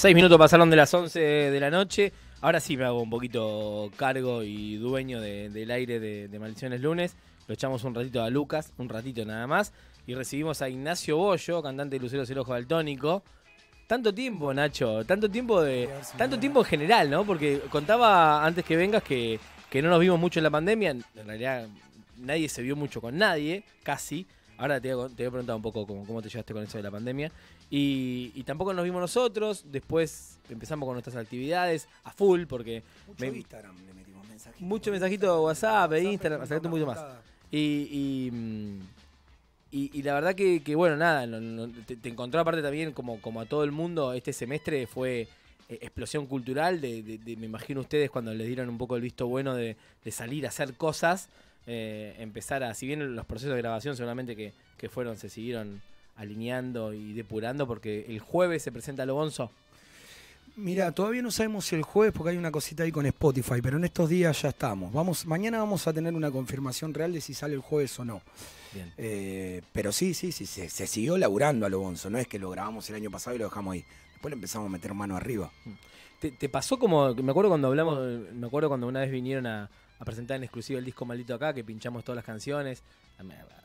6 minutos pasaron de las 11 de la noche. Ahora sí me hago un poquito cargo y dueño del aire de Maldiciones Lunes. Lo echamos un ratito a Lucas, un ratito nada más. Y recibimos a Ignacio Bollo, cantante de Luceros el Ojo Daltónico. Tanto tiempo, Nacho, tanto tiempo en general, ¿no? Porque contaba antes que vengas que no nos vimos mucho en la pandemia. En realidad nadie se vio mucho con nadie, casi. Ahora te voy a preguntar un poco cómo te llevaste con eso de la pandemia. Y tampoco nos vimos nosotros. Después empezamos con nuestras actividades a full porque... Instagram le metimos mensajitos. Mucho mensajito de WhatsApp, de Instagram, acercate un poquito más. Y la verdad que bueno, nada, te encontró aparte también como a todo el mundo. Este semestre fue explosión cultural. Me imagino ustedes cuando les dieron un poco el visto bueno de salir a hacer cosas. Empezar a, si bien los procesos de grabación seguramente se siguieron alineando y depurando, porque el jueves se presenta Lobonzo. Mira, todavía no sabemos si el jueves, porque hay una cosita ahí con Spotify, pero en estos días ya estamos. Mañana vamos a tener una confirmación real de si sale el jueves o no. Bien. Pero sí, se siguió laburando a Lobonzo, no es que lo grabamos el año pasado y lo dejamos ahí. Después le empezamos a meter mano arriba. ¿Te pasó como, me acuerdo cuando una vez vinieron a presentar en exclusiva el disco Maldito acá, que pinchamos todas las canciones,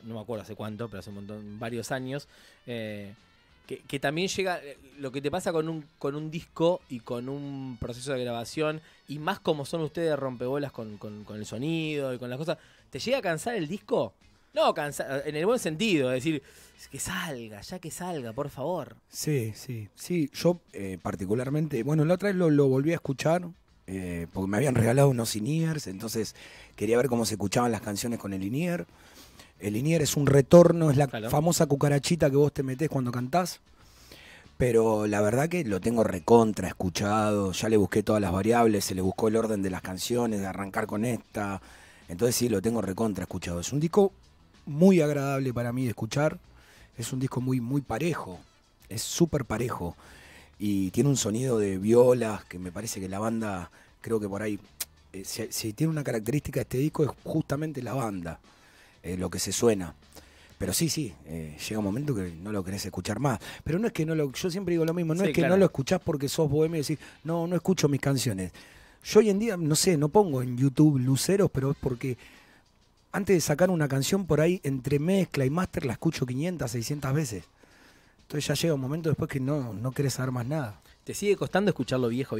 no me acuerdo hace cuánto, pero hace un montón, varios años, que también llega, lo que te pasa con un disco y con un proceso de grabación, y más como son ustedes rompebolas con el sonido y con las cosas, ¿te llega a cansar el disco? No, cansar, en el buen sentido, es decir, que salga, por favor. Sí, yo particularmente, bueno, la otra vez lo volví a escuchar, porque me habían regalado unos in-ears, entonces quería ver cómo se escuchaban las canciones con el in-ear. El in-ear es un retorno, es la famosa cucarachita que vos te metés cuando cantás, pero la verdad que lo tengo recontra escuchado, ya le busqué todas las variables, se le buscó el orden de las canciones, de arrancar con esta, entonces sí, lo tengo recontra escuchado. Es un disco muy agradable para mí de escuchar, es un disco muy, muy parejo, es súper parejo. Y tiene un sonido de violas que me parece que la banda, creo que por ahí, si tiene una característica de este disco es justamente la banda, lo que se suena. Pero sí, llega un momento que no lo querés escuchar más. Pero no es que no lo, yo siempre digo lo mismo, no sí, es que claro, no lo escuchás porque sos bohemio y decís, no escucho mis canciones. Yo hoy en día, no sé, no pongo en YouTube Luceros, pero es porque antes de sacar una canción por ahí, entre mezcla y máster la escucho 500, 600 veces. Entonces ya llega un momento después que no querés saber más nada. ¿Te sigue costando escucharlo viejo?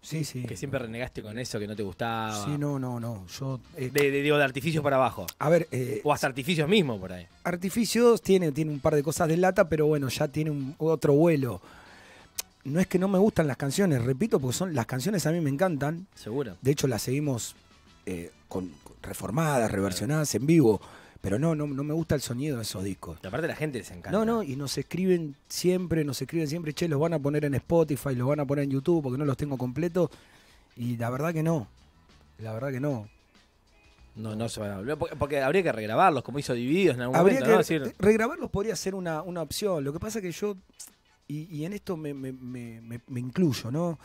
Sí. Que siempre renegaste con eso, que no te gustaba. Sí, no. Yo, de Artificios para abajo. A ver... o hasta Artificios mismo por ahí. Artificios tiene un par de cosas de lata, pero bueno, ya tiene otro vuelo. No es que no me gustan las canciones, repito, porque las canciones a mí me encantan. Seguro. De hecho las seguimos reformadas, reversionadas, claro, en vivo. Pero no me gusta el sonido de esos discos. Y aparte la gente les encanta. No, y nos escriben siempre, che, los van a poner en Spotify, los van a poner en YouTube porque no los tengo completos. Y la verdad que no. No se van a volver, porque habría que regrabarlos, como hizo Divididos en algún momento, ¿no? Decir... Regrabarlos podría ser una opción. Lo que pasa es que yo, y en esto me incluyo, ¿no?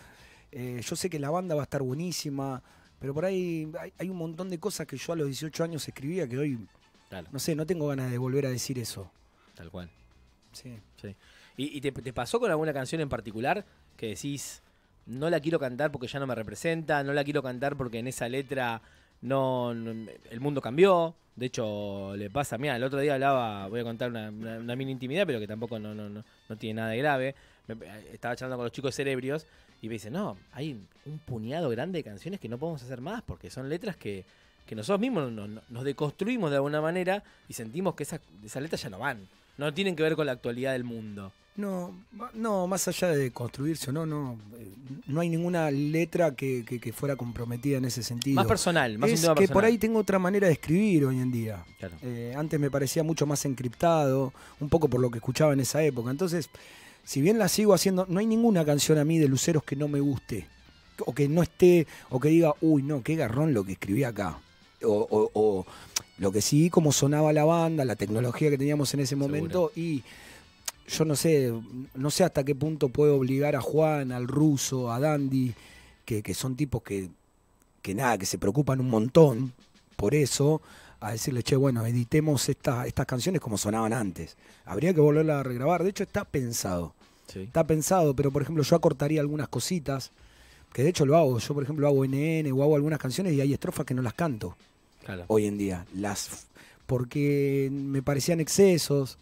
Yo sé que la banda va a estar buenísima, pero por ahí hay un montón de cosas que yo a los 18 años escribía que hoy... Claro. No sé, no tengo ganas de volver a decir eso. Tal cual. Sí. ¿Y te pasó con alguna canción en particular que decís, no la quiero cantar porque ya no me representa, no la quiero cantar porque en esa letra no el mundo cambió? De hecho, le pasa, mira, el otro día hablaba, voy a contar una mini intimidad, pero que tampoco no tiene nada de grave. Estaba charlando con los chicos Cerebrios y me dicen, no, hay un puñado grande de canciones que no podemos hacer más porque son letras que nosotros mismos nos deconstruimos de alguna manera y sentimos que esas letras ya no van. No tienen que ver con la actualidad del mundo. No, más allá de construirse o no hay ninguna letra que fuera comprometida en ese sentido. Más personal, más un tema personal. Es que por ahí tengo otra manera de escribir hoy en día. Claro. Antes me parecía mucho más encriptado, un poco por lo que escuchaba en esa época. Entonces, si bien la sigo haciendo, no hay ninguna canción a mí de Luceros que no me guste. O que no esté, o que diga, uy, no, qué garrón lo que escribí acá. O lo que sí, cómo sonaba la banda, la tecnología que teníamos en ese momento. Seguro. Y yo no sé hasta qué punto puedo obligar a Juan, al Ruso, a Dandy, que son tipos que se preocupan un montón por eso, a decirle, che, bueno, editemos estas canciones como sonaban antes. Habría que volverla a regrabar. De hecho, está pensado. Sí. Está pensado, pero por ejemplo yo acortaría algunas cositas, que de hecho lo hago. Yo por ejemplo hago NN o hago algunas canciones y hay estrofas que no las canto. Claro. Hoy en día, porque me parecían excesos,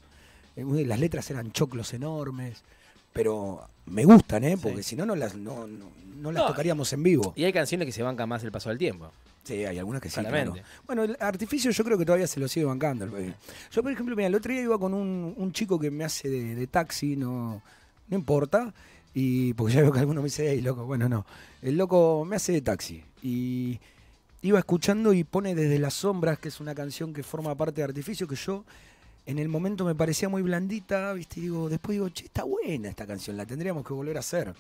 las letras eran choclos enormes, pero me gustan, porque sí, si no, no las tocaríamos en vivo. Y hay canciones que se bancan más el paso del tiempo. Sí, hay algunas que sí. Claro. Bueno, el Artificio yo creo que todavía se lo sigue bancando. Yo, por ejemplo, mira, el otro día iba con un chico que me hace de taxi, no importa, y porque ya veo que alguno me dice, ¡ey, loco! Bueno, no. El loco me hace de taxi. Y iba escuchando y pone Desde las Sombras, que es una canción que forma parte de Artificio, que yo en el momento me parecía muy blandita, ¿viste? Y después digo, che, está buena esta canción, la tendríamos que volver a hacer.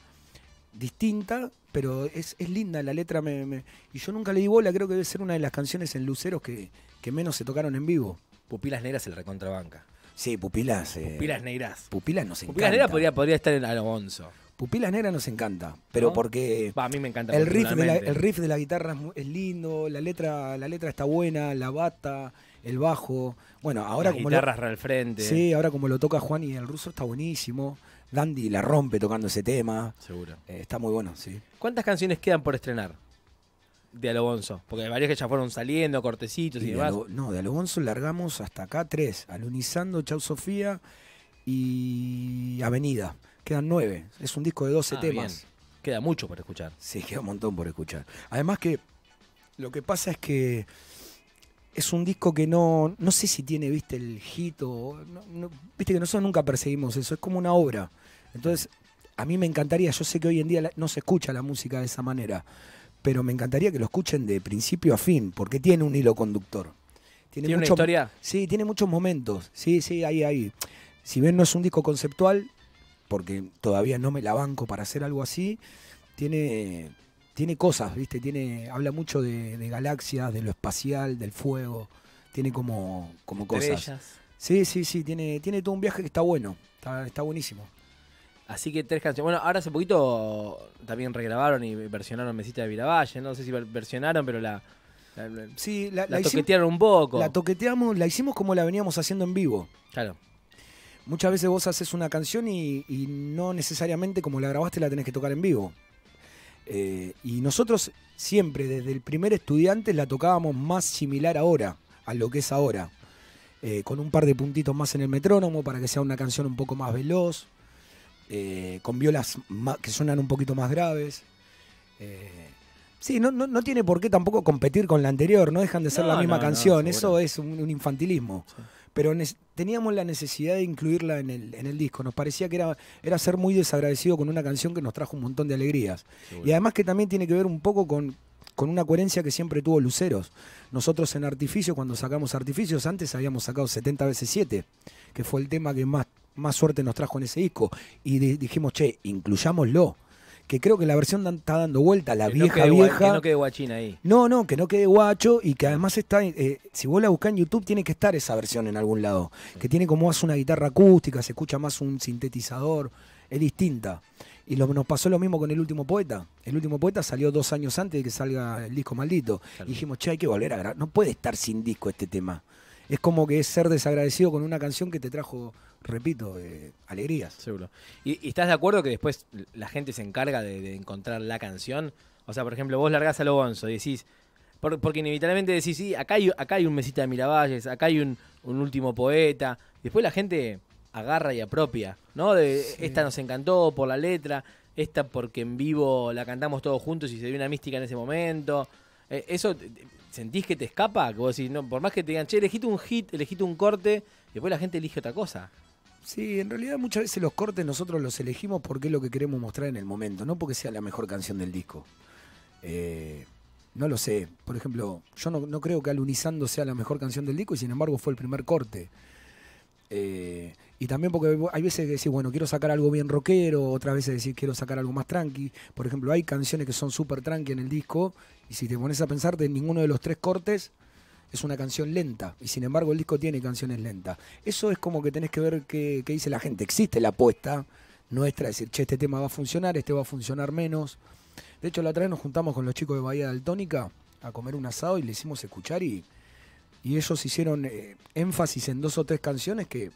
Distinta, pero es linda, la letra y yo nunca le di bola, creo que debe ser una de las canciones en Luceros que menos se tocaron en vivo. Pupilas Negras se la recontrabanca. Sí, Pupilas Negras. Pupilas nos encanta. Pupilas Negras podría estar en Alonso. Pupilas Negras nos encanta, pero ¿no? Porque a mí me encanta el riff de la guitarra es lindo, la letra está buena, la bata, el bajo. Bueno, ahora las guitarras al frente. Sí, ahora como lo toca Juan y el Ruso está buenísimo. Dandy la rompe tocando ese tema. Seguro. Está muy bueno, sí. ¿Cuántas canciones quedan por estrenar de Lobonzo? Porque hay varias que ya fueron saliendo, cortecitos y demás. No, de Lobonzo largamos hasta acá 3. Alunizando, Chau Sofía y Avenida. Quedan 9. Es un disco de 12 temas. Bien. Queda mucho por escuchar. Sí, queda un montón por escuchar. Además que lo que pasa es que es un disco que no sé si tiene, viste, el hit o... viste que nosotros nunca perseguimos eso, es como una obra. Entonces, a mí me encantaría, yo sé que hoy en día no se escucha la música de esa manera, pero me encantaría que lo escuchen de principio a fin, porque tiene un hilo conductor. ¿Tiene mucho, una historia? Sí, tiene muchos momentos. Sí, sí, ahí. Si bien no es un disco conceptual, porque todavía no me la banco para hacer algo así, tiene cosas, ¿viste? Habla mucho de galaxias, de lo espacial, del fuego. Tiene como cosas. Estrellas. Sí, sí, sí. Tiene todo un viaje que está bueno. Está buenísimo. Así que 3 canciones. Bueno, ahora hace poquito también regrabaron y versionaron Mesita de Miravalle. No sé si versionaron, pero la toquetearon un poco. La toqueteamos, la hicimos como la veníamos haciendo en vivo. Claro. Muchas veces vos haces una canción y no necesariamente como la grabaste la tenés que tocar en vivo. Y nosotros siempre, desde el primer estudiante, la tocábamos más similar ahora, a lo que es ahora. Con un par de puntitos más en el metrónomo para que sea una canción un poco más veloz. Con violas que suenan un poquito más graves. Sí, no tiene por qué tampoco competir con la anterior, no dejan de ser la misma canción. Eso es un infantilismo. Sí. Pero teníamos la necesidad de incluirla en el disco. Nos parecía que era ser muy desagradecido con una canción que nos trajo un montón de alegrías. Seguro. Y además que también tiene que ver un poco con una coherencia que siempre tuvo Luceros. Nosotros en Artificios, cuando sacamos Artificios, antes habíamos sacado 70 veces 7, que fue el tema que más suerte nos trajo en ese disco. Y dijimos, che, incluyámoslo. Que creo que la versión está dando vuelta, la vieja. Que no quede guachina ahí. No, que no quede guacho y que además está, si vos la buscás en YouTube, tiene que estar esa versión en algún lado. Sí. Que tiene como más una guitarra acústica, se escucha más un sintetizador, es distinta. Y nos pasó lo mismo con El Último Poeta. El Último Poeta salió 2 años antes de que salga el disco Maldito. Claro. Y dijimos, che, hay que volver a grabar, no puede estar sin disco este tema. Es como que es ser desagradecido con una canción que te trajo, repito, alegrías. Seguro. ¿Y estás de acuerdo que después la gente se encarga de encontrar la canción? O sea, por ejemplo, vos largás a Lobonzo y decís... Porque inevitablemente decís, sí, acá hay un Mesita de Miravalles, acá hay un Último Poeta. Después la gente agarra y apropia, ¿no? Sí. Esta nos encantó por la letra, esta porque en vivo la cantamos todos juntos y se dio una mística en ese momento. Eso... ¿Sentís que te escapa? Que vos decís, no, por más que te digan, che, elegiste un hit, elegiste un corte, después la gente elige otra cosa. Sí, en realidad muchas veces los cortes nosotros los elegimos porque es lo que queremos mostrar en el momento, no porque sea la mejor canción del disco. No lo sé. Por ejemplo, yo no creo que Alunizando sea la mejor canción del disco y sin embargo fue el primer corte. Y también porque hay veces que decís, bueno, quiero sacar algo bien rockero, otras veces decís, quiero sacar algo más tranqui. Por ejemplo, hay canciones que son súper tranqui en el disco y si te pones a pensar, de ninguno de los 3 cortes es una canción lenta y sin embargo el disco tiene canciones lentas. Eso es como que tenés que ver qué dice la gente. Existe la apuesta nuestra, decir, che, este tema va a funcionar, este va a funcionar menos. De hecho, la otra vez nos juntamos con los chicos de Bahía Daltónica a comer un asado y le hicimos escuchar y ellos hicieron énfasis en 2 o 3 canciones que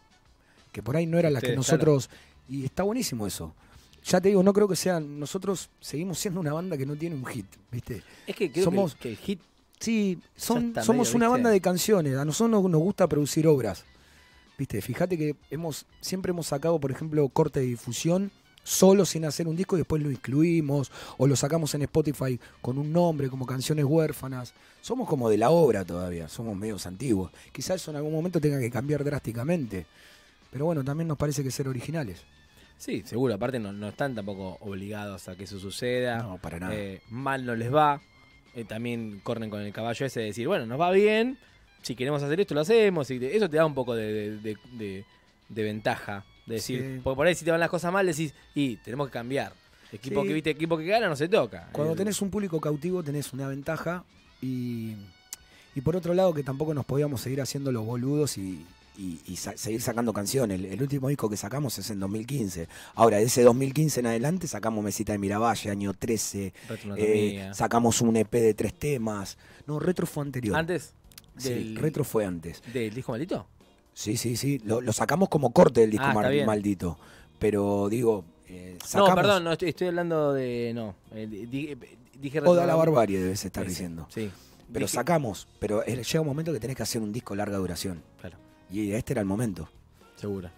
por ahí no eran las que nosotros Y está buenísimo eso. Ya te digo, no creo que sean... Nosotros seguimos siendo una banda que no tiene un hit, ¿viste? Es que creo somos, que el hit... Sí, somos una banda de canciones. A nosotros nos gusta producir obras, ¿viste? Fíjate que siempre hemos sacado, por ejemplo, corte de difusión solo sin hacer un disco y después lo incluimos o lo sacamos en Spotify con un nombre, como Canciones Huérfanas. Somos como de la obra todavía, somos medios antiguos. Quizás eso en algún momento tenga que cambiar drásticamente. Pero bueno, también nos parece que ser originales. Sí, seguro. Aparte no están tampoco obligados a que eso suceda. No, para nada. Mal no les va. También corren con el caballo ese de decir, bueno, nos va bien, si queremos hacer esto lo hacemos. Y eso te da un poco de ventaja. De decir, sí. Porque por ahí si te van las cosas mal decís, y tenemos que cambiar. Equipo, sí. Que, ¿viste? Equipo que gana no se toca. Cuando tenés un público cautivo tenés una ventaja. Y por otro lado que tampoco nos podíamos seguir haciendo los boludos y seguir sacando canciones. El último disco que sacamos es en 2015. Ahora, de ese 2015 en adelante sacamos Mesita de Miravalle, año 13. Sacamos un EP de 3 temas. No, Retro fue anterior. ¿Antes? Sí, Retro fue antes. ¿Del disco Maldito? Sí, sí, sí. Lo sacamos como corte del disco Maldito. Pero digo... sacamos... No, perdón, no, estoy hablando de... No, dije Retro. Oda a la barbarie debes estar diciendo. Sí. Pero dije... sacamos. Pero llega un momento que tenés que hacer un disco larga duración. Claro. Y este era el momento. Seguro.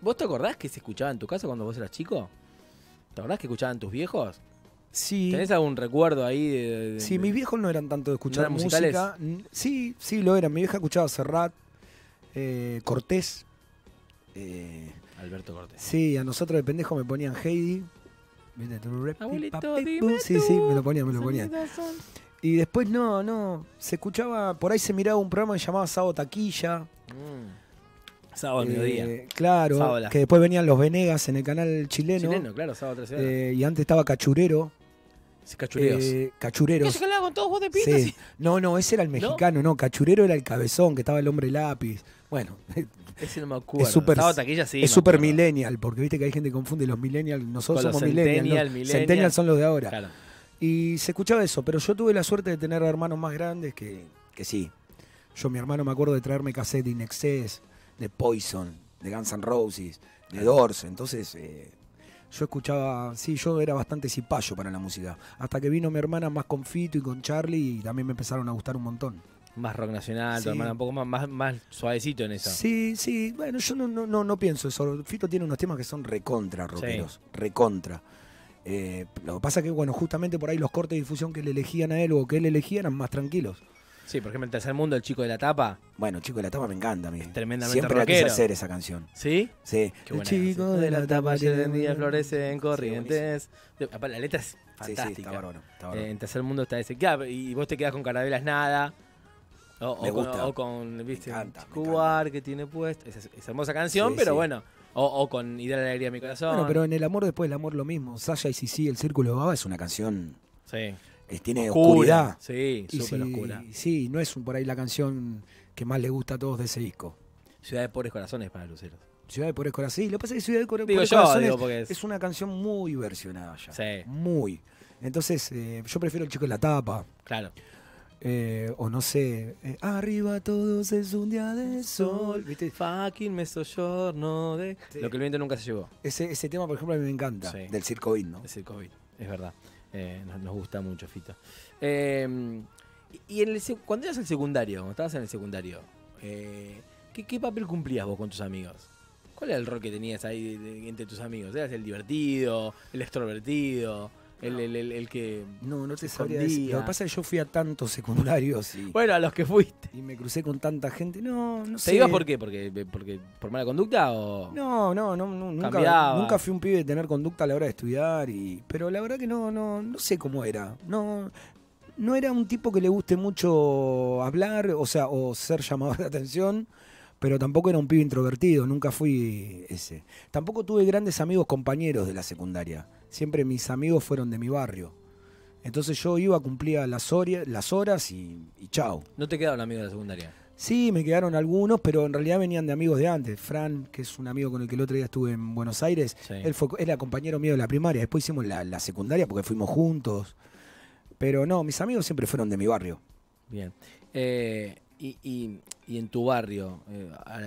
¿Vos te acordás que se escuchaba en tu casa cuando vos eras chico? ¿Te acordás que escuchaban tus viejos? Sí. ¿Tenés algún recuerdo ahí? Sí, mis viejos no eran tanto de escuchar ¿no eran música. Musicales? Sí, sí, lo eran. Mi vieja escuchaba Serrat, Cortés. Alberto Cortés. Sí, a nosotros de pendejo me ponían Heidi. Abuelito, dime sí, sí, me lo ponían. Y después no, se escuchaba, por ahí se miraba un programa que se llamaba Sábado Taquilla. Sábado al mediodía. Claro, Sábado, que después venían los Venegas en el canal chileno. Chileno, claro, Sábado 13 horas. Y antes estaba Cachurero. Sí, Cachureros. Cachureros. ¿Eso que hablaba con todos vos de pintas? Sí. No, ese era el mexicano, no, Cachurero era el cabezón, que estaba el hombre lápiz. Bueno, ese no me acuerdo. Es super, Sábado Taquilla sí. Es súper millennial, porque viste que hay gente que confunde los millennials. Nosotros somos millennials. Los centennials son los de ahora. Claro. Y se escuchaba eso, pero yo tuve la suerte de tener hermanos más grandes que sí. Yo, mi hermano, me acuerdo de traerme cassette de In Excess, de Poison, de Guns N' Roses, de Doors. Entonces, yo escuchaba, sí, yo era bastante cipayo para la música. Hasta que vino mi hermana más con Fito y con Charlie y también me empezaron a gustar un montón. Más rock nacional, sí. Tu hermana un poco más suavecito en eso. Sí, sí, bueno, yo no pienso eso. Fito tiene unos temas que son recontra rockeros, sí. Recontra. Lo que pasa es que, bueno, justamente por ahí los cortes de difusión que le elegían a él o que él elegía eran más tranquilos. Sí, por ejemplo, el Tercer Mundo, El Chico de la Tapa. Bueno, El Chico de la Tapa me encanta a mí. Es tremendamente siempre rockero. La quise hacer esa canción. ¿Sí? Sí. El Chico de la Tapa, llena de días florecen corrientes. Sí, la letra es fantástica. Sí, sí, está bárbaro. En Tercer Mundo está ese. Claro, y vos te quedás con Carabelas Nada. O con ¿viste? Cubar que tiene puesto. Esa hermosa canción, sí, pero sí. Bueno. O con Idea de la Alegría de mi Corazón. Bueno, pero en El Amor después del amor lo mismo. Saya y Sisi, El Círculo de Baba es una canción... Sí. Tiene oscuridad. Sí, súper oscura. Sí, no es por ahí la canción que más le gusta a todos de ese disco. Ciudad de Pobres Corazones para Luceros. Ciudad de Pobres Corazones. Sí, lo que pasa es que Ciudad de Pobres Corazones es una canción muy versionada ya. Sí. Muy. Entonces, yo prefiero El Chico de la Tapa. Claro. O no sé, arriba todos es un día de sol, ¿viste? Fucking me soyorno de... Sí. Lo que el viento nunca se llevó. Ese tema, por ejemplo, a mí me encanta, sí. Del Circo Beat, ¿no? El Circo Beat, es verdad. Nos gusta mucho, Fito. Y cuando eras el secundario, cuando estabas en el secundario, ¿qué papel cumplías vos con tus amigos? ¿Cuál era el rol que tenías ahí entre tus amigos? ¿Eras el divertido, el extrovertido? El que... No te sabría decir. Lo que pasa es que yo fui a tantos secundarios y... Bueno, a los que fuiste. Y me crucé con tanta gente. No sé. ¿Te ibas por qué? ¿Porque por mala conducta o...? No. Nunca fui un pibe de tener conducta a la hora de estudiar. Pero la verdad que no sé cómo era. No era un tipo que le guste mucho hablar, o sea, o ser llamador de atención. Pero tampoco era un pibe introvertido. Nunca fui ese. Tampoco tuve grandes amigos compañeros de la secundaria. Siempre mis amigos fueron de mi barrio. Entonces yo iba, cumplía las horas y chao. ¿No te quedaron amigos de la secundaria? Sí, me quedaron algunos, pero en realidad venían de amigos de antes. Fran, que es un amigo con el que el otro día estuve en Buenos Aires, sí. Él era compañero mío de la primaria. Después hicimos la secundaria porque fuimos juntos. Pero no, mis amigos siempre fueron de mi barrio. Bien. Y y en tu barrio,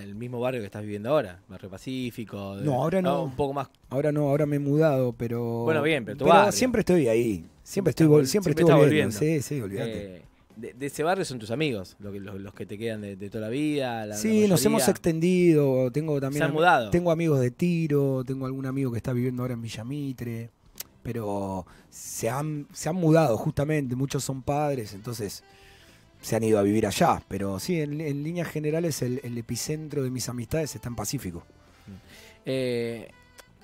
el mismo barrio que estás viviendo ahora, barrio Pacífico. No, ahora no. Un poco más. Ahora no, ahora me he mudado, pero. Bueno, bien, pero tu barrio. Siempre estoy ahí. Siempre estoy volviendo. Sí, sí, olvídate. De ese barrio son tus amigos, los que te quedan de toda la vida. Sí, nos hemos extendido. Tengo también, se han mudado. Tengo amigos de Tiro, tengo algún amigo que está viviendo ahora en Villa Mitre, pero se han mudado justamente, muchos son padres, entonces se han ido a vivir allá. Pero sí, en líneas generales el epicentro de mis amistades está en Pacífico.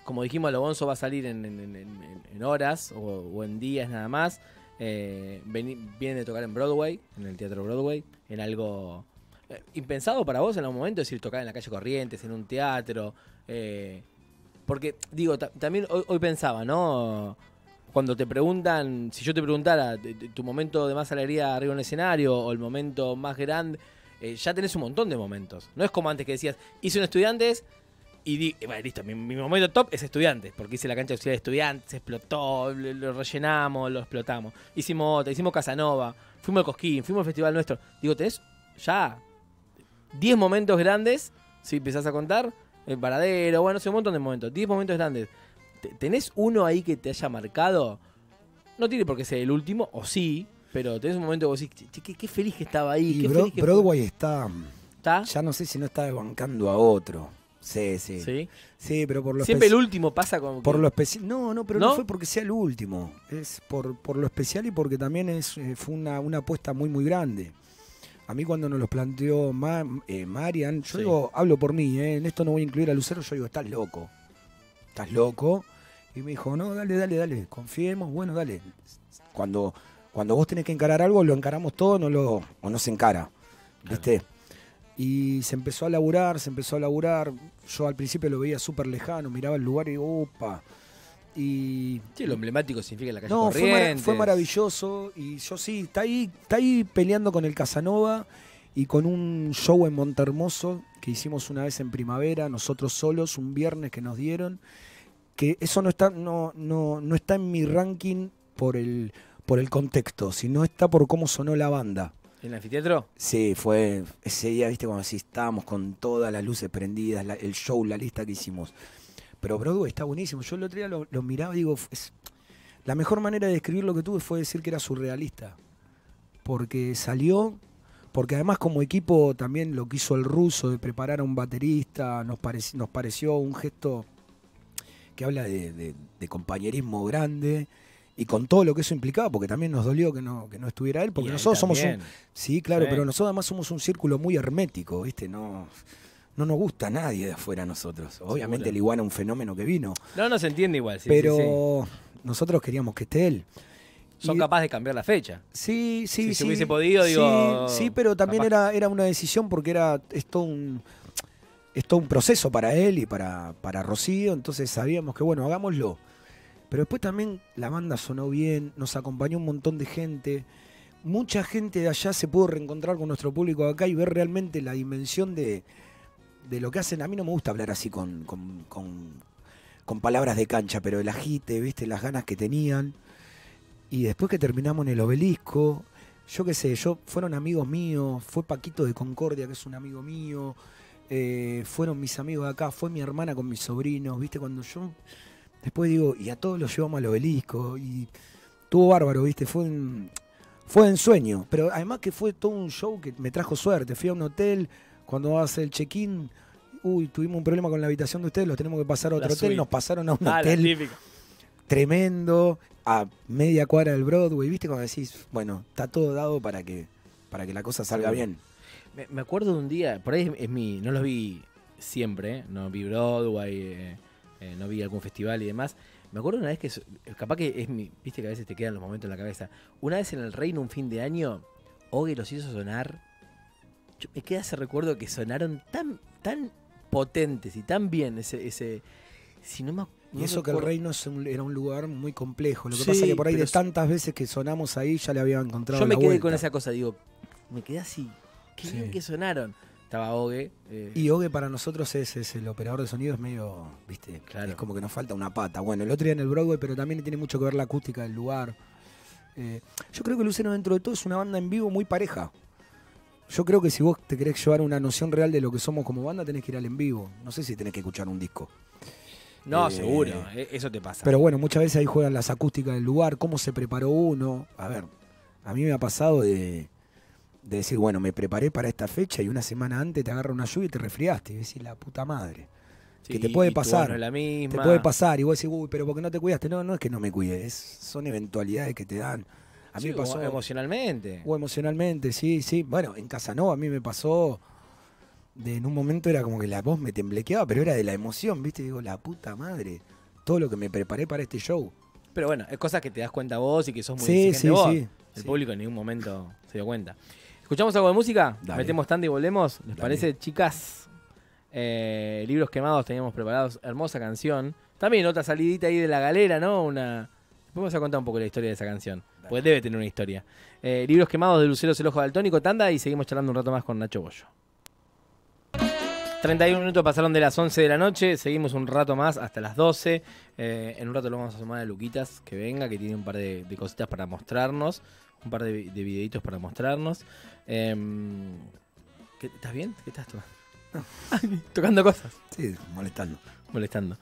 Como dijimos, Lobonzo va a salir en horas o en días nada más. Vienen de tocar en Broadway, en el Teatro Broadway, en algo impensado para vos en algún momento, es decir, tocar en la calle Corrientes, en un teatro, porque, digo, también hoy pensaba, ¿no? Cuando te preguntan, si yo te preguntara tu momento de más alegría arriba en el escenario o el momento más grande, ya tenés un montón de momentos, no es como antes que decías, hice un Estudiantes y bueno, listo, mi momento top es Estudiantes, porque hice la cancha de Ciudad de Estudiantes, explotó, lo rellenamos, lo explotamos. Hicimos otra, hicimos Casanova, fuimos al Cosquín, fuimos al Festival Nuestro. Digo, tenés ya 10 momentos grandes, si empezás a contar, el Paradero, bueno, un montón de momentos, 10 momentos grandes. ¿Tenés uno ahí que te haya marcado? No tiene por qué ser el último, o sí, pero tenés un momento que vos decís, qué feliz que estaba ahí. Broadway está. Ya no sé si no está bancando a otro. Sí, sí, sí. Sí, pero por lo siempre el último pasa como que... por lo especial. No, pero no fue porque sea el último. Es por lo especial y porque también fue una apuesta muy, muy grande. A mí cuando nos los planteó Marian, yo digo, hablo por mí, en esto no voy a incluir a Lucero, yo digo, estás loco. Estás loco. Y me dijo, no, dale, confiemos, bueno, dale. Cuando vos tenés que encarar algo, lo encaramos todo o no se encara. Claro. ¿Viste? Y se empezó a laburar. Yo al principio lo veía súper lejano, miraba el lugar y digo, opa. Y sí, lo emblemático significa la calle Corrientes. Fue maravilloso. Y yo sí, está ahí peleando con el Casanova y con un show en Montehermoso que hicimos una vez en primavera, nosotros solos, un viernes que nos dieron. Que eso no está en mi ranking por el contexto, sino está por cómo sonó la banda. ¿En el anfiteatro? Sí, fue ese día, viste, cuando así estábamos con todas las luces prendidas, el show, la lista que hicimos. Pero Broadway está buenísimo. Yo el otro día lo miraba y digo, la mejor manera de describir lo que tuve fue decir que era surrealista. Porque salió, porque además como equipo también lo que hizo el ruso de preparar a un baterista, nos pareció un gesto que habla de compañerismo grande. Y con todo lo que eso implicaba, porque también nos dolió que no estuviera él, porque nosotros también somos un... Sí, claro, sí. Pero nosotros además somos un círculo muy hermético, ¿viste? No nos gusta a nadie de afuera a nosotros. Obviamente el iguana es un fenómeno que vino. No se entiende igual. Sí, pero sí. Nosotros queríamos que esté él. Son capaces de cambiar la fecha. Sí, sí, si hubiese podido, digo... Sí, pero también era una decisión porque es todo un proceso para él y para Rocío, entonces sabíamos que, bueno, hagámoslo. Pero después también la banda sonó bien, nos acompañó un montón de gente. Mucha gente de allá se pudo reencontrar con nuestro público acá y ver realmente la dimensión de lo que hacen. A mí no me gusta hablar así con palabras de cancha, pero el agite, viste, las ganas que tenían. Y después que terminamos en el Obelisco, yo qué sé, fueron amigos míos, fue Paquito de Concordia, que es un amigo mío, fueron mis amigos de acá, fue mi hermana con mis sobrinos, viste, cuando yo... Después digo, y a todos los llevamos al Obelisco, y estuvo bárbaro, ¿viste? Fue un sueño, pero además que fue todo un show que me trajo suerte. Fui a un hotel, cuando vas a hacer el check-in, tuvimos un problema con la habitación de ustedes, los tenemos que pasar a otro hotel, nos pasaron a un hotel tremendo, a media cuadra del Broadway, ¿viste? Cuando decís, bueno, está todo dado para que la cosa salga bien. Me acuerdo de un día, por ahí no los vi siempre, no vi Broadway... no vi algún festival y demás. Me acuerdo una vez que, capaz que es mi... Viste que a veces te quedan los momentos en la cabeza. Una vez en el Reino, un fin de año, Ogue los hizo sonar. Me queda ese recuerdo que sonaron tan potentes y tan bien ese... Si no me... Y eso que el Reino era un lugar muy complejo. Lo que pasa que por ahí de tantas veces que sonamos ahí ya le había encontrado la vuelta. Yo me quedé con esa cosa, digo, me quedé así. Qué bien que sonaron. Estaba Ogue. Y Ogue para nosotros es el operador de sonido, es medio, viste, claro. Es como que nos falta una pata. Bueno, el otro día en el Broadway, pero también tiene mucho que ver la acústica del lugar. Yo creo que Lucero dentro de todo es una banda en vivo muy pareja. yo creo que si vos te querés llevar una noción real de lo que somos como banda, tenés que ir al en vivo. No sé si tenés que escuchar un disco. No, seguro, eso te pasa. Pero bueno, muchas veces ahí juegan las acústicas del lugar, cómo se preparó uno. A ver, a mí me ha pasado de decir, bueno, me preparé para esta fecha y una semana antes te agarra una lluvia y te resfriaste. Y decís, la puta madre. Sí, que te puede pasar. No es la misma. Te puede pasar. Y vos decís, uy, pero ¿por qué no te cuidaste? No, no es que no me cuide. Son eventualidades que te dan. A mí me pasó. O emocionalmente. O emocionalmente, sí, sí. Bueno, en Casanova a mí me pasó. En un momento era como que la voz me temblequeaba, pero era de la emoción, ¿viste? Digo, la puta madre, todo lo que me preparé para este show. Pero bueno, es cosas que te das cuenta vos y que sos muy exigente vos. Sí, el público en ningún momento se dio cuenta. ¿Escuchamos algo de música? Dale. Metemos tanda y volvemos. ¿Les parece, chicas? Libros Quemados teníamos preparados. Hermosa canción. También otra salidita ahí de la galera, ¿no? Una... Vamos a contar un poco la historia de esa canción. Dale. Porque debe tener una historia. Libros Quemados de Luceros el Ojo Daltónico, tanda, y seguimos charlando un rato más con Nacho Bollo. 31 minutos pasaron de las 11 de la noche, seguimos un rato más hasta las 12. En un rato lo vamos a sumar a Luquitas, que venga, que tiene un par de cositas para mostrarnos, un par de videitos para mostrarnos. ¿Estás bien? ¿Qué estás tomando? No. ¿Tocando cosas? Sí, molestando. Molestando.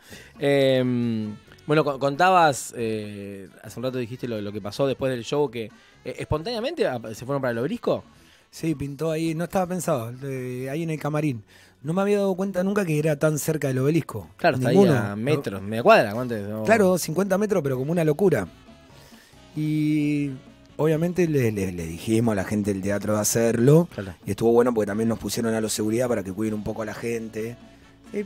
Bueno, contabas, hace un rato dijiste lo que pasó después del show, que espontáneamente se fueron para el Obelisco. Sí, pintó ahí, no estaba pensado, ahí en el camarín. No me había dado cuenta nunca que era tan cerca del Obelisco. Claro, está ahí a metros, media cuadra. ¿Cuánto? Claro, 50 metros, pero como una locura. Y obviamente le dijimos a la gente del teatro de hacerlo. Claro. Y estuvo bueno porque también nos pusieron a los seguridad para que cuiden un poco a la gente.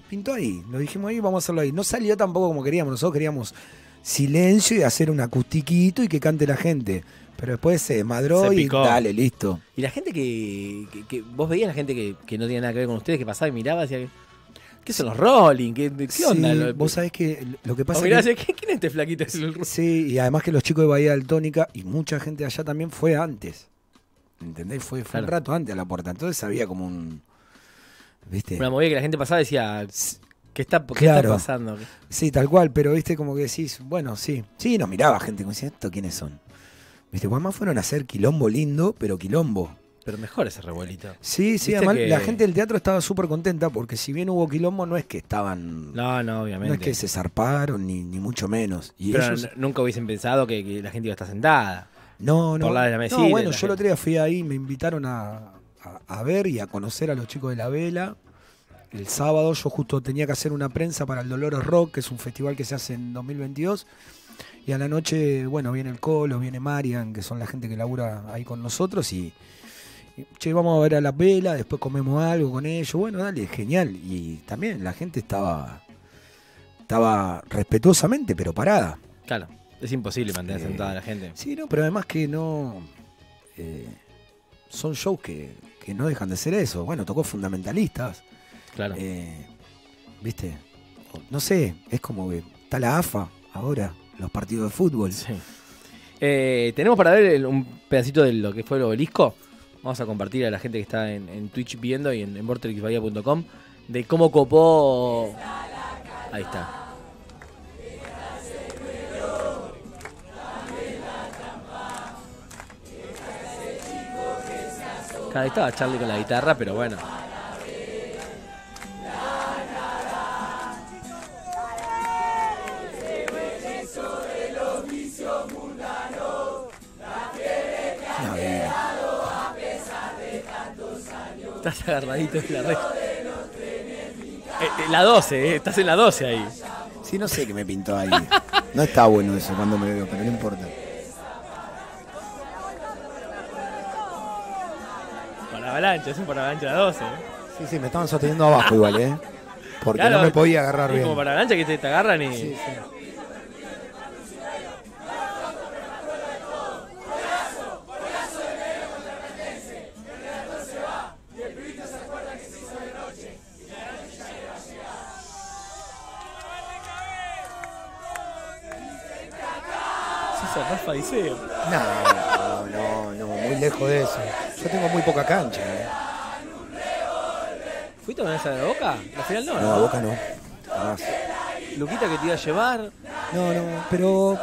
Pintó ahí, lo dijimos ahí, vamos a hacerlo ahí. No salió tampoco como queríamos, nosotros queríamos silencio y hacer un acustiquito y que cante la gente. Pero después se desmadró y dale, listo. Y la gente que vos veías, la gente que no tenía nada que ver con ustedes, que pasaba y miraba, decía, ¿qué son los Rolling? ¿Qué onda? Vos sabés que lo que pasa es que... ¿Quién es este flaquito? Sí, y además que los chicos de Bahía Daltónica y mucha gente allá también fue antes. ¿Entendés? Fue claro, un rato antes a la puerta. Entonces había como un... ¿Viste? Una movida que la gente pasaba y decía... ¿Qué está pasando? Sí, tal cual, pero viste como que decís... Bueno, sí. Sí, nos miraba gente como decía, ¿esto quiénes son? Viste, además fueron a hacer quilombo lindo, pero quilombo. Pero mejor ese revuelito. Sí, sí, además que... la gente del teatro estaba súper contenta porque si bien hubo quilombo, no es que estaban... No, no, obviamente. No es que se zarparon, ni mucho menos. Y pero ellos... nunca hubiesen pensado que la gente iba a estar sentada. No, no. Por la de la mesita, no, bueno, yo el otro día fui ahí, me invitaron a ver y a conocer a los chicos de La Vela. El sábado yo justo tenía que hacer una prensa para el Dolores Rock, que es un festival que se hace en 2022. Y a la noche, bueno, viene el Colo, viene Marian, que son la gente que labura ahí con nosotros. Y che, vamos a ver a La Vela, después comemos algo con ellos. Bueno, dale, genial. Y también la gente estaba respetuosamente, pero parada. Claro, es imposible mantener sentada a la gente. Sí, no, pero además que no... son shows que no dejan de ser eso. Bueno, tocó Fundamentalistas. Claro. ¿Viste? No sé, es como que está la AFA ahora... Los partidos de fútbol. Sí. Tenemos para ver un pedacito de lo que fue el Obelisco. Vamos a compartir a la gente que está en Twitch viendo y en vortexbahía.com de cómo copó... Ahí está. Ahí estaba Charlie con la guitarra, pero bueno. Estás agarradito en la red. La 12, estás en la 12 ahí. Sí, no sé qué me pintó ahí. No está bueno eso cuando me veo, pero no importa. Para avalancha, es un para avalancha la 12. Sí, sí, me estaban sosteniendo abajo igual, porque claro, no me podía agarrar bien. Como para avalancha que te agarran y... Sí, sí. No, muy lejos de eso. Yo tengo muy poca cancha. ¿Fuiste con esa de Boca? ¿La final no? No, Boca no. Luquita que te iba a llevar. No, no, pero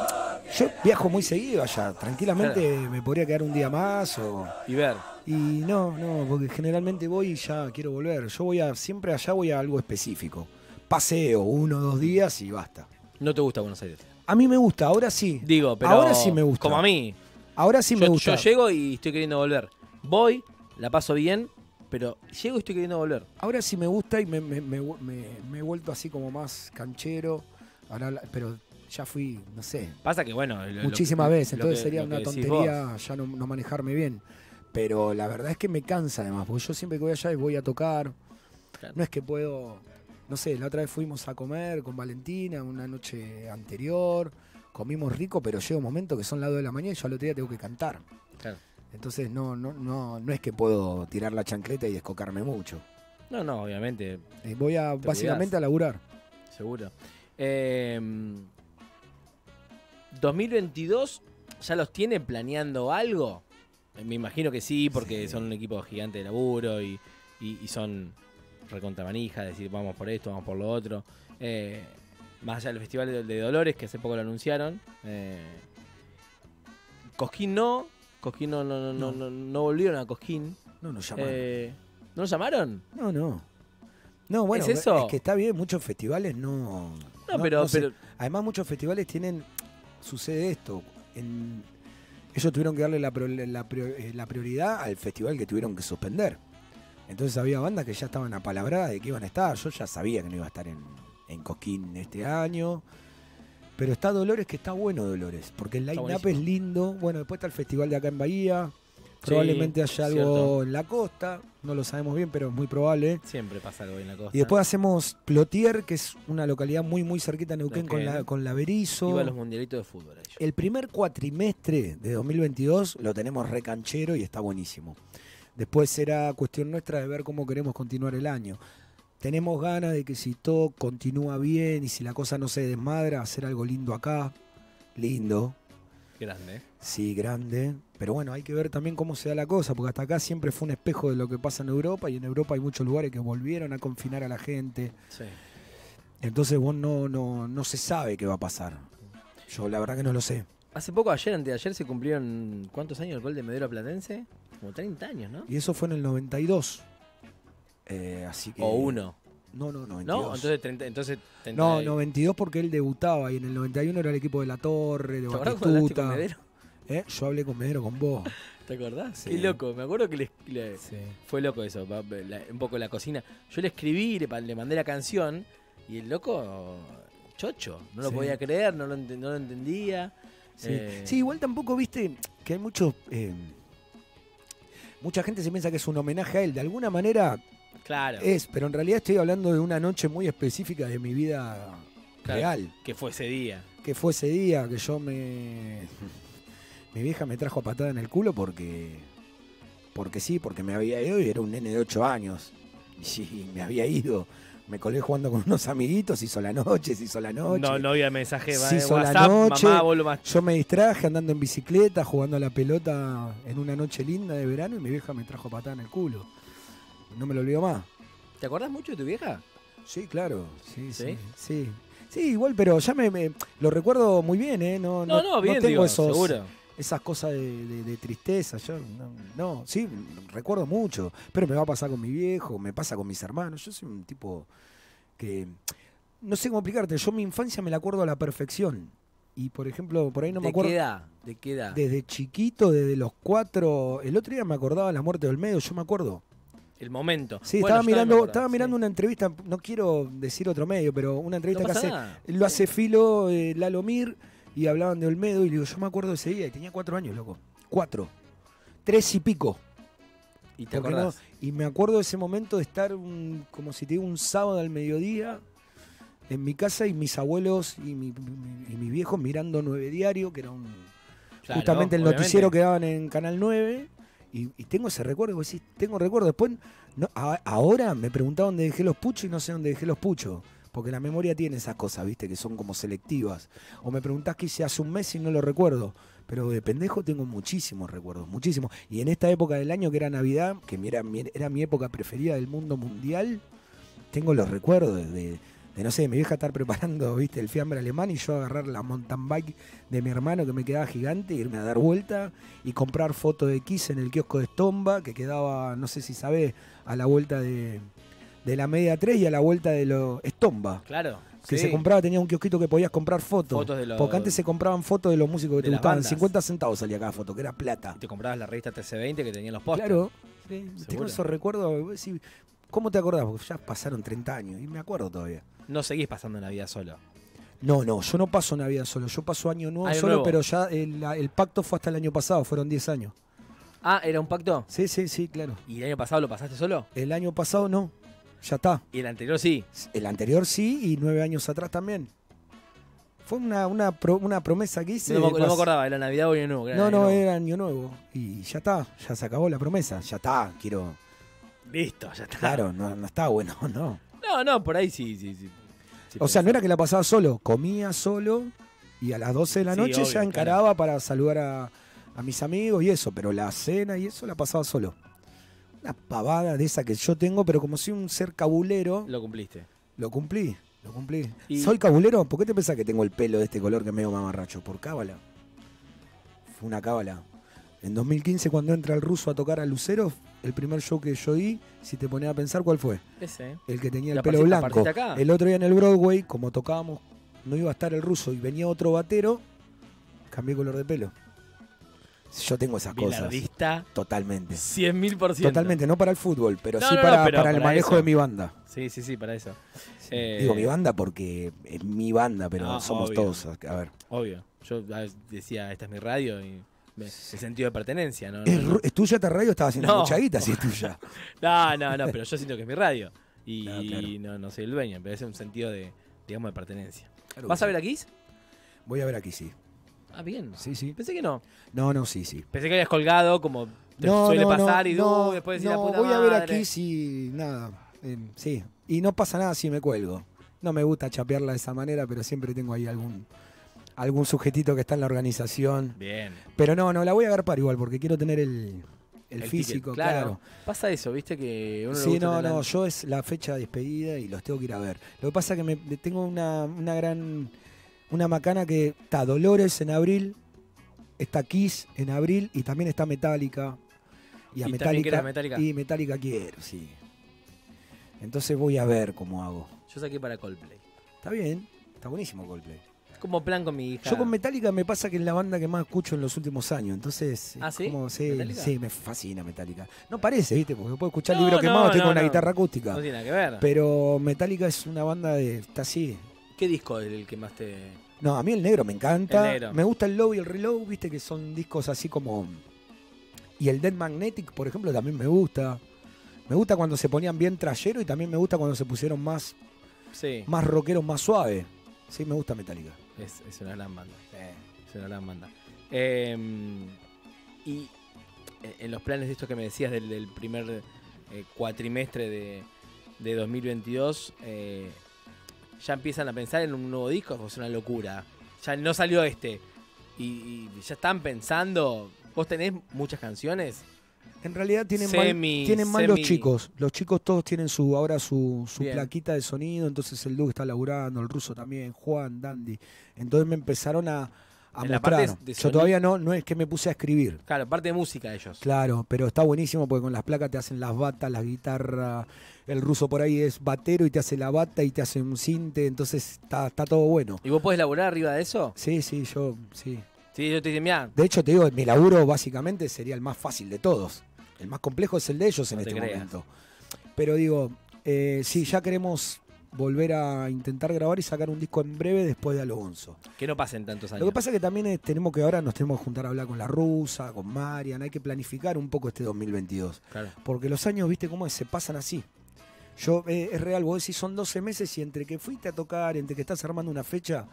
Yo viajo muy seguido allá. Tranquilamente me podría quedar un día más o... Y ver. Y no, no, porque generalmente voy y ya quiero volver. Yo voy a, siempre allá voy a algo específico. Paseo 1 o 2 días y basta. ¿No te gusta Buenos Aires? A mí me gusta, ahora sí. Digo, pero... Ahora sí me gusta. Como a mí. Ahora sí me gusta. Yo llego y estoy queriendo volver. Voy, la paso bien, pero llego y estoy queriendo volver. Ahora sí me gusta y me he vuelto así como más canchero. Ahora, pero ya fui, no sé. Pasa que bueno... Muchísimas veces, entonces sería una tontería ya no manejarme bien. Pero la verdad es que me cansa además, porque yo siempre que voy allá y voy a tocar. Claro. No es que puedo... No sé, la otra vez fuimos a comer con Valentina una noche anterior, comimos rico, pero llega un momento que son las 2 de la mañana y yo al otro día tengo que cantar. Claro. Entonces no es que puedo tirar la chancleta y descocarme mucho. No, no, obviamente. Voy a básicamente a laburar. Seguro. 2022, ¿ya los tienen planeando algo? Me imagino que sí, porque son un equipo gigante de laburo y son... recontramanija, decir vamos por esto, vamos por lo otro. Más allá del Festival de Dolores, que hace poco lo anunciaron. Cosquín no. Cosquín no volvieron a Cosquín. No nos llamaron. ¿No nos llamaron? No, no. No, bueno, ¿es eso? Es que está bien, muchos festivales no... No, pero además muchos festivales tienen... Sucede esto. Ellos tuvieron que darle la prioridad al festival que tuvieron que suspender. Entonces había bandas que ya estaban apalabradas de que iban a estar. Yo ya sabía que no iba a estar en Cosquín este año. Pero está Dolores, que está bueno Dolores, porque el line-up es lindo. Bueno, después está el festival de acá en Bahía. Probablemente haya algo en la costa. No lo sabemos bien, pero es muy probable. Siempre pasa algo en la costa. Y después hacemos Plotier, que es una localidad muy muy cerquita a Neuquén, con la Berizo. Iba a los mundialitos de fútbol. El primer cuatrimestre de 2022 lo tenemos recanchero y está buenísimo. Después será cuestión nuestra de ver cómo queremos continuar el año. Tenemos ganas de que si todo continúa bien y si la cosa no se desmadra, hacer algo lindo acá. Lindo. Grande. Sí, grande. Pero bueno, hay que ver también cómo se da la cosa, porque hasta acá siempre fue un espejo de lo que pasa en Europa, y en Europa hay muchos lugares que volvieron a confinar a la gente. Sí. Entonces vos no se sabe qué va a pasar. Yo la verdad que no lo sé. Hace poco, anteayer, se cumplieron, ¿cuántos años el gol de Medero a Platense? Como 30 años, ¿no? Y eso fue en el 92. Así que... ¿O uno? No, no, 92. ¿No? Entonces, 30, entonces 30... No, 92 porque él debutaba y en el 91 era el equipo de La Torre, de Batistuta. ¿Te acordás Medero? Yo hablé con Medero, con vos. ¿Te acordás? Sí. Qué loco, me acuerdo que fue loco eso, un poco la cocina. Yo le escribí, le mandé la canción y el loco, chocho, no lo podía creer, no lo entendía. Sí. Sí, igual tampoco, viste, que hay muchos... mucha gente se piensa que es un homenaje a él. De alguna manera es, pero en realidad estoy hablando de una noche muy específica de mi vida real. Que fue ese día. Que fue ese día que yo mi vieja me trajo a patada en el culo porque sí, porque me había ido y era un nene de 8 años. Y me había ido. Me colé jugando con unos amiguitos, se hizo la noche. No había mensaje, se hizo WhatsApp, la noche. Mamá, vos lo más... Yo me distraje andando en bicicleta, jugando a la pelota en una noche linda de verano y mi vieja me trajo patada en el culo. No me lo olvido más. ¿Te acordás mucho de tu vieja? Sí, claro. Sí. Sí, igual, pero ya lo recuerdo muy bien, ¿eh? No, bien, no tengo seguro. Esas cosas de tristeza, yo sí, recuerdo mucho, pero me va a pasar con mi viejo, me pasa con mis hermanos. Yo soy un tipo que, no sé cómo explicarte, yo mi infancia me la acuerdo a la perfección. Y por ejemplo, por ahí no me acuerdo. ¿De qué edad? Desde chiquito, desde los 4, el otro día me acordaba la muerte de Olmedo, yo me acuerdo. El momento. Sí, bueno, estaba mirando una entrevista, no quiero decir otro medio, pero una entrevista que hace Filo, Lalomir. Y hablaban de Olmedo y digo, yo me acuerdo de ese día y tenía 4 años, loco. 3 y pico. ¿Y te acordás? Y me acuerdo de ese momento de estar como si te digo un sábado al mediodía en mi casa y mis abuelos y mis viejos mirando 9 Diario, que era justamente el noticiero que daban en Canal 9. Y tengo ese recuerdo, vos decís, tengo recuerdo. Después, ahora me preguntaba dónde dejé los puchos y no sé dónde dejé los puchos. Porque la memoria tiene esas cosas, viste, que son como selectivas. O me preguntás qué hice hace un mes y no lo recuerdo. Pero de pendejo tengo muchísimos recuerdos, muchísimos. Y en esta época del año, que era Navidad, que era mi época preferida del mundo mundial, tengo los recuerdos de, de, no sé, mi vieja estar preparando, viste, el fiambre alemán y yo agarrar la mountain bike de mi hermano que me quedaba gigante, irme a dar vuelta y comprar fotos de Kiss en el kiosco de Estomba, que quedaba, no sé si sabés, a la vuelta de la media 3 y a la vuelta de los Estomba. Claro. Que sí, se compraba, tenía un kiosquito que podías comprar fotos. Porque antes se compraban fotos de los músicos que te gustaban. Bandas. 50 centavos salía cada foto, que era plata. Y te comprabas la revista TC20 que tenía los pósters. Claro. Sí, tengo esos recuerdos. ¿Cómo te acordás? Porque ya pasaron 30 años y me acuerdo todavía. ¿No seguís pasando Navidad solo? No, no, yo no paso Navidad solo. Yo paso Año Nuevo solo, pero ya el pacto fue hasta el año pasado, fueron 10 años. Ah, ¿era un pacto? Sí, sí, sí, claro. ¿Y el año pasado lo pasaste solo? El año pasado no. Ya está. ¿Y el anterior sí? El anterior sí, y 9 años atrás también. Fue una promesa que hice. No me acordaba, era Navidad o Año Nuevo. No, no, era Año Nuevo. Y ya está, ya se acabó la promesa. Ya está, quiero... Listo, ya está. Claro, no, no está bueno, no. No, no, por ahí sí, sí, sí. O sea, no era que la pasaba solo, comía solo y a las 12 de la noche obvio, ya encaraba para saludar a mis amigos y eso, pero la cena y eso la pasaba solo. Una pavada de esa que yo tengo, pero como soy un ser cabulero... Lo cumpliste. Lo cumplí, lo cumplí. ¿Y soy cabulero? ¿Por qué te pensás que tengo el pelo de este color que es medio mamarracho? Por cábala. Fue una cábala. En 2015, cuando entra el ruso a tocar a Luceros, el primer show que yo di, si te ponés a pensar, ¿cuál fue? Ese. El que tenía el pelo blanco. El otro día en el Broadway, como tocábamos, no iba a estar el ruso y venía otro batero, cambié color de pelo. Yo tengo esas cosas. Totalmente. 100.000%. Totalmente, no para el fútbol, pero no, sí para el manejo eso de mi banda. Sí, sí, sí, para eso. Sí. Digo mi banda porque es mi banda, pero no, somos obvio todos. A ver. Obvio. Yo decía, esta es mi radio y el sentido de pertenencia, ¿no? ¿Es tuya esta radio? Estaba haciendo mucha guita si es tuya. No, no, no, pero yo siento que es mi radio. Y no, claro, no, no soy el dueño, pero es un sentido de, digamos, de pertenencia. Claro. ¿Vas a ver a Kiss? Voy a ver a Kiss, sí. Ah, bien. Sí, sí. Pensé que no. No, no, sí, sí. Pensé que habías colgado, como te suele pasar, y después decís, la puta madre. No, voy a ver aquí si nada. Sí. Y no pasa nada si me cuelgo. No me gusta chapearla de esa manera, pero siempre tengo ahí algún sujetito que está en la organización. Bien. Pero no, no, la voy a agarpar igual, porque quiero tener el físico, ticket, claro. Pasa eso, viste que uno sí, no, no, yo es la fecha de despedida y los tengo que ir a ver. Lo que pasa es que tengo una gran... Una macana que está Dolores en abril, está Kiss en abril y también está Metallica. Y a Metallica. Y Metallica quiero, sí. Entonces voy a ver cómo hago. Yo saqué para Coldplay. Está bien, está buenísimo Coldplay. Como plan con mi hija. Yo con Metallica me pasa que es la banda que más escucho en los últimos años. Entonces, ¿ah, sí? Como, sí, sí, me fascina Metallica. No parece, ¿viste? Porque puedo escuchar Libro Quemado, tengo una guitarra acústica. No tiene nada que ver. Pero Metallica es una banda de... Está así. ¿Qué disco es el que más te...? No, a mí el negro me encanta. El negro. Me gusta el Low y el Relow, viste que son discos así como... Y el Dead Magnetic, por ejemplo, también me gusta. Me gusta cuando se ponían bien trayero y también me gusta cuando se pusieron más... Sí. Más rockero, más suave. Sí, me gusta Metallica. Es una gran banda. Es una gran banda. Y en los planes de esto que me decías del primer cuatrimestre de 2022... ya empiezan a pensar en un nuevo disco, es una locura. Ya no salió este. Y ya están pensando. ¿Vos tenés muchas canciones? En realidad tienen mal los chicos. Los chicos todos tienen ahora su plaquita de sonido. Entonces el Duke está laburando, el ruso también, Juan, Dandy. Entonces me empezaron a mostrar. Yo todavía no es que me puse a escribir. Claro, parte de música de ellos. Claro, pero está buenísimo porque con las placas te hacen las batas, las guitarras. El ruso por ahí es batero y te hace la bata y te hace un cinte. Entonces está todo bueno. ¿Y vos podés laburar arriba de eso? Sí, sí, yo sí. Sí, yo te dije, mirá. De hecho, te digo, mi laburo básicamente sería el más fácil de todos. El más complejo es el de ellos en este momento. Pero digo, sí, ya queremos volver a intentar grabar y sacar un disco en breve después de Alonso. Que no pasen tantos años. Lo que pasa es que también ahora nos tenemos que juntar a hablar con la rusa, con Marian, hay que planificar un poco este 2022. Claro. Porque los años, viste cómo es, se pasan así. Yo, es real, vos decís, son 12 meses y entre que fuiste a tocar, entre que estás armando una fecha,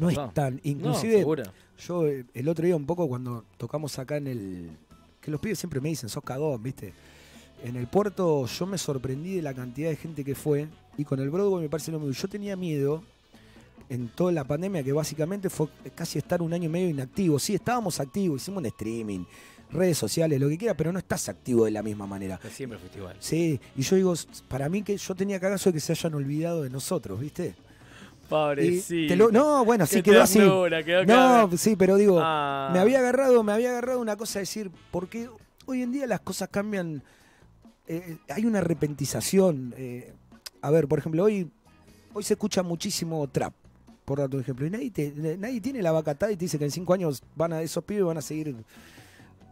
no es tan... Inclusive, no, yo el otro día un poco cuando tocamos acá en el... Que los pibes siempre me dicen, sos cagón, viste... En el puerto yo me sorprendí de la cantidad de gente que fue y con el Broadway me parece lo mismo. Yo tenía miedo en toda la pandemia que básicamente fue casi estar un año y medio inactivo. Sí, estábamos activos, hicimos un streaming, redes sociales, lo que quiera, pero no estás activo de la misma manera. Es siempre festival. Sí, y yo digo, para mí que yo tenía cagazo de que se hayan olvidado de nosotros, ¿viste? Pobrecito. No, bueno, sí quedó así. Quedó no, sí, pero digo, me había agarrado una cosa, decir, porque hoy en día las cosas cambian, hay una repentización. A ver, por ejemplo, hoy se escucha muchísimo trap, por dar tu ejemplo, y nadie tiene la vaca atada y te dice que en 5 años van a esos pibes van a seguir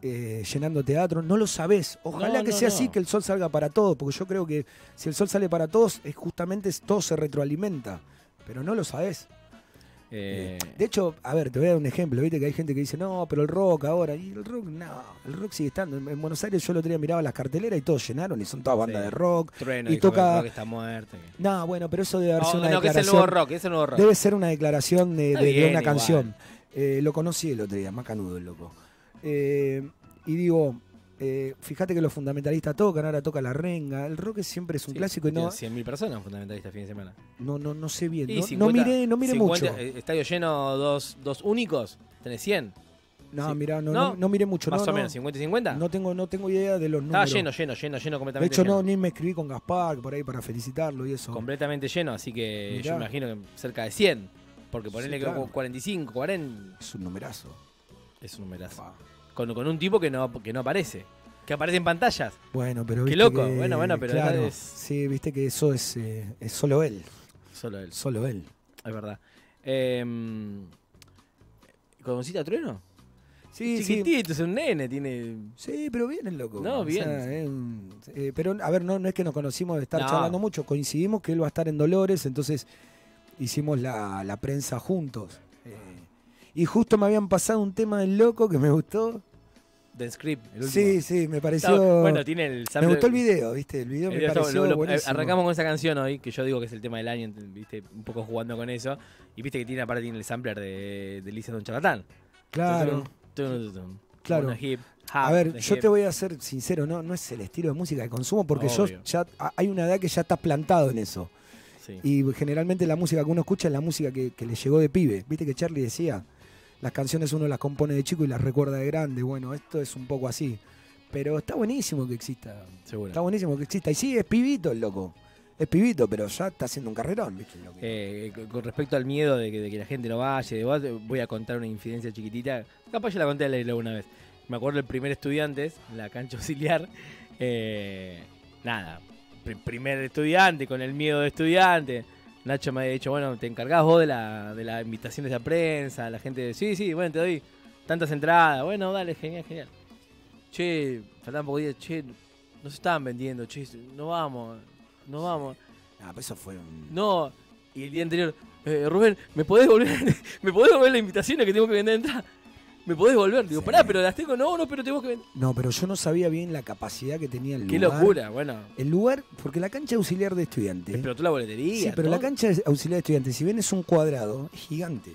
llenando teatro. No lo sabés. Ojalá que sea así, que el sol salga para todos, porque yo creo que si el sol sale para todos, es justamente todo se retroalimenta, pero no lo sabés. De hecho, a ver, te voy a dar un ejemplo. Viste que hay gente que dice, no, pero el rock ahora, y el rock no, el rock sigue estando. En Buenos Aires yo el otro día miraba las carteleras y todos llenaron y son todas bandas de rock. Trueno, y toca... el rock está muerto. No, bueno, pero eso debe haber sido una declaración. No, que es el nuevo rock, es el nuevo rock. Debe ser una declaración de una canción. Lo conocí el otro día, macanudo el loco. Y digo... fíjate que los fundamentalistas tocan, ahora toca la renga. El rock siempre es un clásico. Y no 100.000 personas fundamentalistas fin de semana. No sé bien. Sí, no miré mucho. Estadio lleno, dos únicos, tenés 100. No, mirá, no miré mucho. Más o menos, 50 y 50. No tengo idea de los números. Estaba lleno, completamente. De hecho, lleno. Ni me escribí con Gaspar por ahí para felicitarlo y eso. Completamente lleno, así que mirá. Yo imagino que cerca de 100. Porque ponerle que claro. 45, 40. Es un numerazo. Es un numerazo. Wow. Con un tipo que no aparece. Que aparece en pantallas. Bueno, pero qué loco. Que, bueno, pero claro, es... Sí, viste que eso es solo él. Solo él. Solo él. Es verdad. ¿Conociste a Trueno? Sí, chiquitito, sí. Es un nene, tiene... Sí, pero bien el loco. No, bien. O sea, pero, a ver, no es que nos conocimos de estar charlando mucho. Coincidimos que él va a estar en Dolores, entonces hicimos la prensa juntos. Y justo me habían pasado un tema del loco que me gustó. The Script, el último. Sí, me pareció... Bueno, tiene el sample... Me gustó el video, ¿viste? El video me pareció buenísimo. Arrancamos con esa canción hoy, que yo digo que es el tema del año, ¿viste? Un poco jugando con eso. Y viste que tiene, aparte tiene el sampler de Lisa de un charlatán. Claro. Claro. A ver, yo te voy a ser sincero, no es el estilo de música que consumo, porque yo ya... Hay una edad que ya está plantado en eso. Sí. Y generalmente la música que uno escucha es la música que le llegó de pibe. Viste que Charlie decía... Las canciones uno las compone de chico y las recuerda de grande. Bueno, esto es un poco así. Pero está buenísimo que exista. Seguro. Está buenísimo que exista. Y sí, es pibito el loco. Es pibito, pero ya está haciendo un carrerón. Con respecto al miedo de que la gente no vaya, voy a contar una infidencia chiquitita. Capaz yo la conté al aire una vez. Me acuerdo el primer Estudiantes, en la cancha auxiliar. Primer estudiante, con el miedo de estudiante. Nacho me había dicho, bueno, te encargás vos de las invitaciones de la prensa, la gente, sí, bueno, te doy tantas entradas, bueno, dale, genial. Che, faltaban pocos días, che, no se estaban vendiendo, che, no vamos. Ah, pero eso fue un... No, y el día anterior, Rubén, ¿me podés volver la invitación a que tengo que vender entradas? ¿Me podés volver? Digo, sí. Pará, pero las tengo, no, pero tengo que vender. No, pero yo no sabía bien la capacidad que tenía el lugar. Qué locura, bueno. El lugar, porque la cancha auxiliar de Estudiantes... Explotó la boletería. Sí, pero ¿no? La cancha auxiliar de Estudiantes, si bien es un cuadrado, es gigante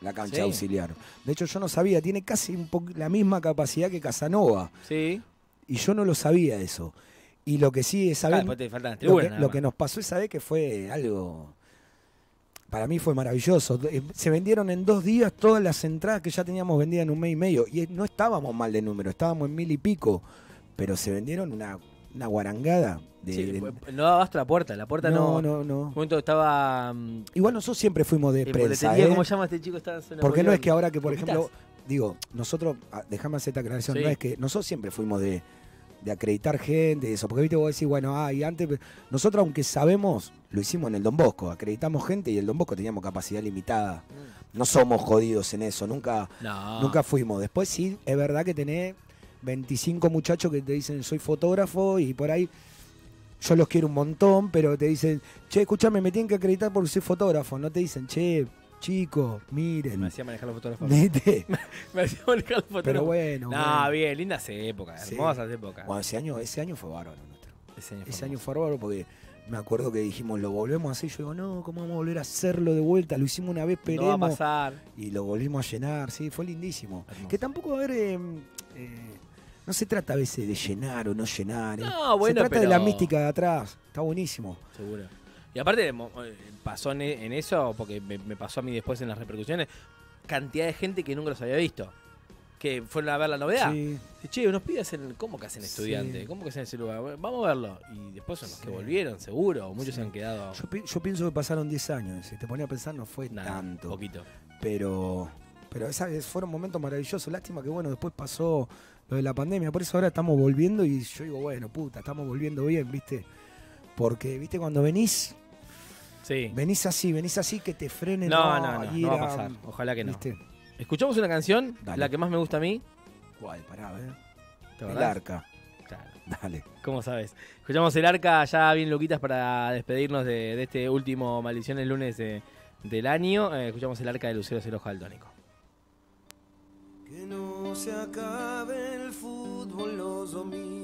la cancha auxiliar. De hecho, yo no sabía, tiene casi la misma capacidad que Casanova. Sí. Y yo no lo sabía eso. Y lo que sí es... Lo que nos pasó esa vez que fue algo... Para mí fue maravilloso. Se vendieron en 2 días todas las entradas que ya teníamos vendidas en un mes y medio. Y no estábamos mal de número, estábamos en 1000 y pico. Pero se vendieron una guarangada. No dabaste la puerta no. Un momento estaba... Igual nosotros siempre fuimos de prensa. ¿Cómo llama este chico? Porque no es que ahora que, por ejemplo, digo, nosotros, dejame hacer esta aclaración, no es que nosotros siempre fuimos de acreditar gente, de eso. Porque viste, vos decís, bueno, y antes... Nosotros, aunque sabemos, lo hicimos en el Don Bosco. Acreditamos gente y el Don Bosco teníamos capacidad limitada. No somos jodidos en eso. Nunca fuimos. Después sí, es verdad que tenés 25 muchachos que te dicen, soy fotógrafo, y por ahí... Yo los quiero un montón, pero te dicen, che, escúchame, me tienen que acreditar porque soy fotógrafo. No te dicen, che... Chicos, miren. Me hacía manejar los fotógrafos. Me hacía manejar los fotógrafos. Pero bueno. Bien, lindas épocas, hermosas épocas. Bueno, ese año fue bárbaro nuestro. Ese año fue bárbaro porque me acuerdo que dijimos, lo volvemos a hacer. Yo digo, no, ¿cómo vamos a volver a hacerlo de vuelta? Lo hicimos una vez, pero no va a pasar. Y lo volvimos a llenar, sí, fue lindísimo. Hermoso. Que tampoco, a ver, no se trata a veces de llenar o no llenar. No, bueno, se trata de la mística de atrás. Está buenísimo. Seguro. Y aparte pasó en eso, porque me pasó a mí después en las repercusiones, cantidad de gente que nunca los había visto. que fueron a ver la novedad. Sí. Che, unos pibes, ¿cómo que hacen estudiantes? Sí. ¿Cómo que hacen ese lugar? Bueno, vamos a verlo. Y después son los que volvieron, seguro. O muchos se han quedado. Yo pienso que pasaron 10 años. Si te ponía a pensar, no fue tanto. Poquito. Pero ¿sabes? Fueron momentos maravillosos. Lástima que, bueno, después pasó lo de la pandemia. Por eso ahora estamos volviendo y yo digo, bueno, puta, estamos volviendo bien, ¿viste? Porque, ¿viste? Cuando venís... Sí. Venís así que te frenen. No va a pasar. Ojalá que no. ¿Viste? Escuchamos una canción, dale. La que más me gusta a mí. ¿Cuál? Pará, a ver. El Arca. Claro. Dale. ¿Cómo sabes? Escuchamos El Arca ya bien loquitas para despedirnos de este último Maldiciones Lunes del año. Escuchamos El Arca de Luceros el Ojo Daltónico. Que no se acabe el fútbol los domingos.